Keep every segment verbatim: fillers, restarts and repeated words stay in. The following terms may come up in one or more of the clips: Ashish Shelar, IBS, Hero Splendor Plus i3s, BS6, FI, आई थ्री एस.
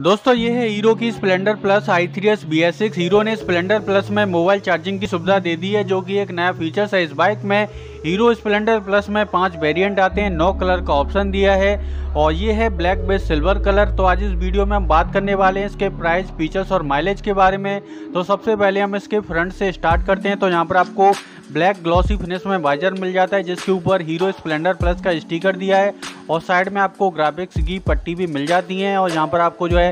दोस्तों ये है हीरो की Splendor plus आई थ्री एस B S six. Hero ने स्प्लेंडर प्लस में मोबाइल चार्जिंग की सुविधा दे दी है, जो कि एक नया फीचर्स है इस बाइक में। हीरो स्प्लेंडर प्लस में पांच वेरिएंट आते हैं, नौ कलर का ऑप्शन दिया है और ये है ब्लैक बेस सिल्वर कलर। तो आज इस वीडियो में हम बात करने वाले हैं इसके प्राइस, फीचर्स और माइलेज के बारे में। तो सबसे पहले हम इसके फ्रंट से स्टार्ट करते हैं। तो यहाँ पर आपको ब्लैक ग्लॉसी फिनिश में वाइजर मिल जाता है, जिसके ऊपर हीरो स्प्लेंडर प्लस का स्टिकर दिया है और साइड में आपको ग्राफिक्स की पट्टी भी मिल जाती है। और यहाँ पर आपको जो है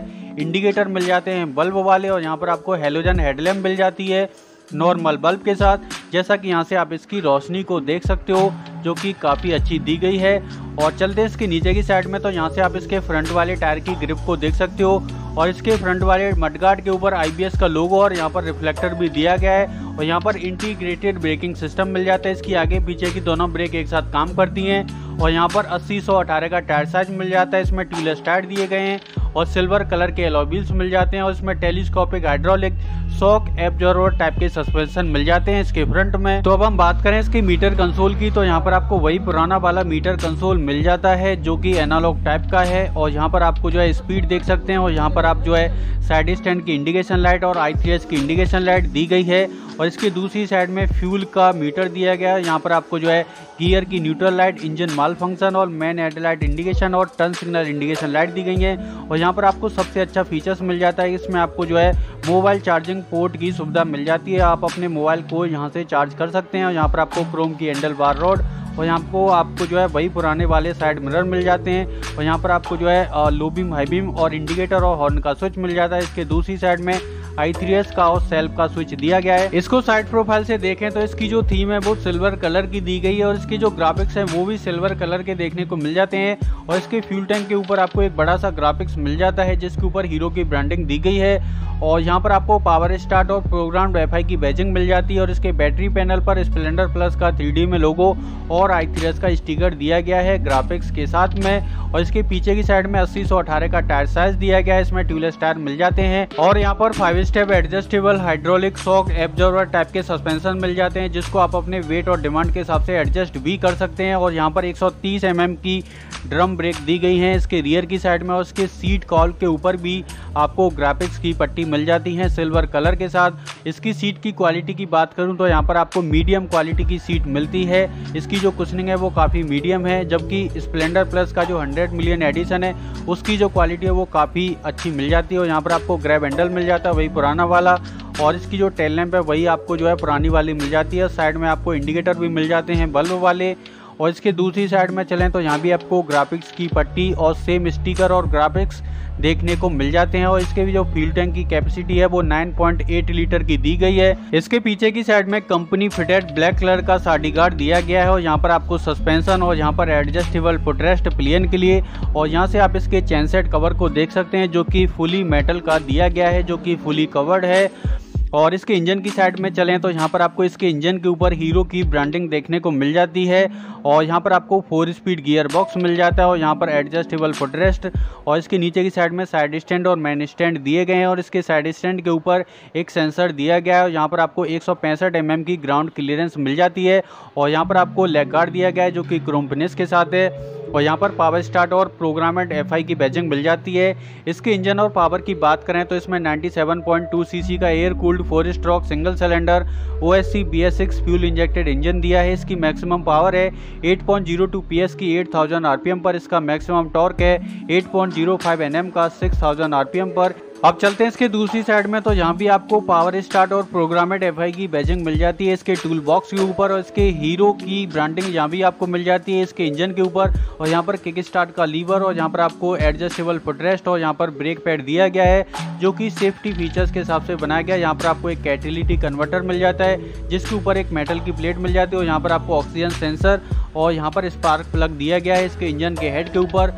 इंडिकेटर मिल जाते हैं बल्ब वाले, और यहाँ पर आपको हेलोजन हेडलैम्प मिल जाती है नॉर्मल बल्ब के साथ, जैसा कि यहाँ से आप इसकी रोशनी को देख सकते हो, जो कि काफ़ी अच्छी दी गई है। और चलते हैं इसके नीचे की साइड में। तो यहाँ से आप इसके फ्रंट वाले टायर की ग्रिप को देख सकते हो और इसके फ्रंट वाले मडगार्ड के ऊपर आई बी एस का लोगो और यहाँ पर रिफ्लेक्टर भी दिया गया है। और यहाँ पर इंटीग्रेटेड ब्रेकिंग सिस्टम मिल जाता है, इसकी आगे पीछे की दोनों ब्रेक एक साथ काम करती हैं। और यहाँ पर अस्सी सौ अठारह का टायर साइज मिल जाता है, इसमें ट्यूबलेस टायर दिए गए हैं और सिल्वर कलर के एलॉय व्हील्स मिल जाते हैं। और इसमें telescopic hydraulic shock absorber type के सस्पेंशन मिल जाते हैं इसके फ्रंट में। तो अब हम बात करें इसके मीटर कंसोल की। तो यहाँ पर आपको वही पुराना वाला मीटर कंसोल मिल जाता है, जो कि एनालॉग टाइप का है। और यहाँ पर आपको जो है स्पीड देख सकते हैं और यहाँ पर आप जो है साइड स्टैंड की इंडिकेशन लाइट और आई थ्री एस की इंडिकेशन लाइट दी गई है। और इसके दूसरी साइड में फ्यूल का मीटर दिया गया है। यहाँ पर आपको जो है गियर की neutral light, engine malfunction और मैन हेडलाइट इंडिकेशन और टर्न सिग्नल इंडिकेशन लाइट दी गई है। और यहाँ पर आपको सबसे अच्छा फीचर्स मिल जाता है, इसमें आपको जो है मोबाइल चार्जिंग पोर्ट की सुविधा मिल जाती है, आप अपने मोबाइल को यहाँ से चार्ज कर सकते हैं। और यहाँ पर आपको क्रोम की हैंडल बार रोड और यहाँ को आपको जो है वही पुराने वाले साइड मिरर मिल जाते हैं। और यहाँ पर आपको जो है लो बीम, हाई बीम और इंडिकेटर और हॉर्न का स्विच मिल जाता है। इसके दूसरी साइड में आई थ्री एस का और सेल्फ का स्विच दिया गया है। इसको साइड प्रोफाइल से देखें तो इसकी जो थीम है वो सिल्वर कलर की दी गई है और इसकी जो ग्राफिक्स है वो भी सिल्वर कलर के देखने को मिल जाते हैं। और इसके फ्यूल टैंक के ऊपर आपको एक बड़ा सा ग्राफिक्स मिल जाता है, जिसके ऊपर हीरो की ब्रांडिंग दी गई है। और यहाँ पर आपको पावर स्टार्ट और प्रोग्राम एफ आई की बैजिंग मिल जाती है। और इसके बैटरी पैनल पर स्प्लेंडर प्लस का थ्री डी में लोगो और आई थ्री एस का स्टिकर दिया गया है ग्राफिक्स के साथ में। और इसके पीछे की साइड में अस्सी सौ अठारह का टायर साइज दिया गया है, इसमें ट्यूबलेस टायर मिल जाते हैं। और यहाँ पर five step adjustable hydraulic shock absorber type के सस्पेंशन मिल जाते हैं, जिसको आप अपने वेट और डिमांड के हिसाब से एडजस्ट भी कर सकते हैं। और यहाँ पर एक सौ तीस एम एम की ड्रम ब्रेक दी गई है इसके रियर की साइड में। और इसके सीट कॉल के ऊपर भी आपको ग्राफिक्स की पट्टी मिल जाती है सिल्वर कलर के साथ। इसकी सीट की क्वालिटी की बात करूं तो यहाँ पर आपको मीडियम क्वालिटी की सीट मिलती है, इसकी जो कुशनिंग है वो काफ़ी मीडियम है, जबकि स्प्लेंडर प्लस का जो हंड्रेड मिलियन एडिशन है उसकी जो क्वालिटी है वो काफ़ी अच्छी मिल जाती है। और यहाँ पर आपको ग्रैब हैंडल मिल जाता है वही पुराना वाला, और इसकी जो टेल लैंप है वही आपको जो है पुरानी वाली मिल जाती है। साइड में आपको इंडिकेटर भी मिल जाते हैं बल्ब वाले। और इसके दूसरी साइड में चलें तो यहाँ भी आपको ग्राफिक्स की पट्टी और सेम स्टिकर और ग्राफिक्स देखने को मिल जाते हैं। और इसके भी जो फ्यूल टैंक की कैपेसिटी है वो नौ पॉइंट आठ लीटर की दी गई है। इसके पीछे की साइड में कंपनी फिटेड ब्लैक कलर का साडी गार्ड दिया गया है। और यहाँ पर आपको सस्पेंशन और यहाँ पर एडजस्टेबल फुटरेस्ट प्लेन के लिए। और यहाँ से आप इसके चैनसेट कवर को देख सकते हैं, जो कि फुली मेटल का दिया गया है, जो कि फुली कवर्ड है। और इसके इंजन की साइड में चलें तो यहाँ पर आपको इसके इंजन के ऊपर हीरो की ब्रांडिंग देखने को मिल जाती है। और यहाँ पर आपको फोर स्पीड गियर बॉक्स मिल जाता है और यहाँ पर एडजस्टेबल फुटरेस्ट। और इसके नीचे की साइड में साइड स्टैंड और मेन स्टैंड दिए गए हैं। और इसके साइड स्टैंड के ऊपर एक सेंसर दिया गया है और यहाँ पर आपको एक सौ पैंसठ एम एम की ग्राउंड क्लियरेंस मिल जाती है। और यहाँ पर आपको लेग गार्ड दिया गया है, जो कि क्रोम फिनिश के साथ है। और यहाँ पर पावर स्टार्ट और प्रोग्रामेड एफ आई की बैजिंग मिल जाती है। इसके इंजन और पावर की बात करें तो इसमें सत्तानवे पॉइंट दो सी सी का air cooled four stroke single cylinder O H C B S six fuel injected engine दिया है। इसकी मैक्सिमम पावर है आठ पॉइंट शून्य दो पी एस की आठ हज़ार आर पी एम पर। इसका मैक्सिमम टॉर्क है आठ पॉइंट शून्य पाँच एन एम का छह हज़ार आर पी एम पर। अब चलते हैं इसके दूसरी साइड में। तो यहाँ भी आपको पावर स्टार्ट और प्रोग्रामेड एफ आई की बैजिंग मिल जाती है इसके टूल बॉक्स के ऊपर। और इसके हीरो की ब्रांडिंग यहाँ भी आपको मिल जाती है इसके इंजन के ऊपर। और यहाँ पर किक स्टार्ट का लीवर और यहाँ पर आपको एडजस्टेबल फुटरेस्ट और यहाँ पर ब्रेक पैड दिया गया है, जो कि सेफ्टी फीचर्स के हिसाब से बनाया गया है। यहाँ पर आपको एक कैटेलिटिक कन्वर्टर मिल जाता है, जिसके ऊपर एक मेटल की प्लेट मिल जाती है। और यहाँ पर आपको ऑक्सीजन सेंसर और यहाँ पर स्पार्क प्लग दिया गया है इसके इंजन के हेड के ऊपर।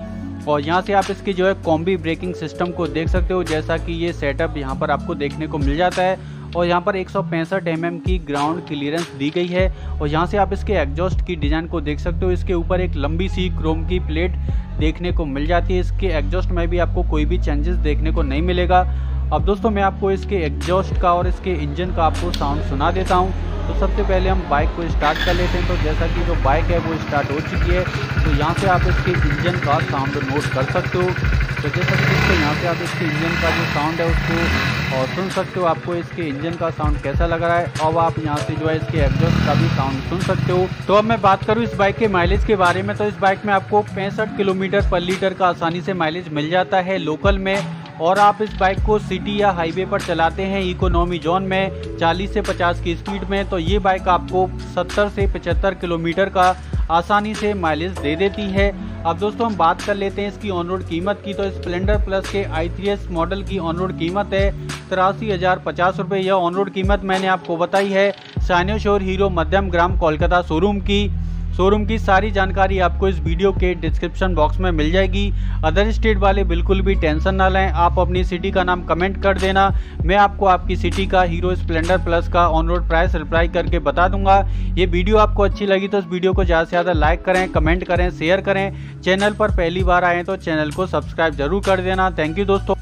और यहाँ से आप इसके जो है कॉम्बी ब्रेकिंग सिस्टम को देख सकते हो, जैसा कि ये सेटअप यहाँ पर आपको देखने को मिल जाता है। और यहाँ पर एक सौ पैंसठ एम एम की ग्राउंड क्लियरेंस दी गई है। और यहाँ से आप इसके एग्जॉस्ट की डिज़ाइन को देख सकते हो, इसके ऊपर एक लंबी सी क्रोम की प्लेट देखने को मिल जाती है। इसके एग्जॉस्ट में भी आपको कोई भी चेंजेस देखने को नहीं मिलेगा। अब दोस्तों मैं आपको इसके एग्जॉस्ट का और इसके इंजन का आपको साउंड सुना देता हूं। तो सबसे पहले हम बाइक को स्टार्ट कर लेते हैं। तो जैसा कि जो बाइक है वो स्टार्ट हो चुकी है, तो यहाँ से आप इसके इंजन का साउंड नोट कर सकते हो। तो जैसा कि दोस्तों यहाँ से आप इसके इंजन का जो साउंड है उसको और सुन सकते हो, आपको इसके इंजन का साउंड कैसा लग रहा है। अब आप यहाँ से जो है इसके एग्जॉस्ट का भी साउंड सुन सकते हो। तो अब मैं बात करूँ इस बाइक के माइलेज के बारे में, तो इस बाइक में आपको पैंसठ किलोमीटर पर लीटर का आसानी से माइलेज मिल जाता है लोकल में। और आप इस बाइक को सिटी या हाईवे पर चलाते हैं इकोनॉमी जोन में चालीस से पचास की स्पीड में, तो ये बाइक आपको सत्तर से पचहत्तर किलोमीटर का आसानी से माइलेज दे देती है। अब दोस्तों हम बात कर लेते हैं इसकी ऑन रोड कीमत की। तो स्प्लेंडर प्लस के आई थ्री एस मॉडल की ऑन रोड कीमत है तिरासी हज़ार पचास रुपये। यह ऑन रोड कीमत मैंने आपको बताई है साइनो शोर हीरो मध्यम ग्राम कोलकाता शोरूम की। शोरूम की सारी जानकारी आपको इस वीडियो के डिस्क्रिप्शन बॉक्स में मिल जाएगी। अदर स्टेट वाले बिल्कुल भी टेंशन ना लें, आप अपनी सिटी का नाम कमेंट कर देना, मैं आपको आपकी सिटी का हीरो स्प्लेंडर प्लस का ऑन रोड प्राइस रिप्लाई करके बता दूंगा। ये वीडियो आपको अच्छी लगी तो इस वीडियो को ज़्यादा से ज़्यादा लाइक करें, कमेंट करें, शेयर करें। चैनल पर पहली बार आएँ तो चैनल को सब्सक्राइब जरूर कर देना। थैंक यू दोस्तों।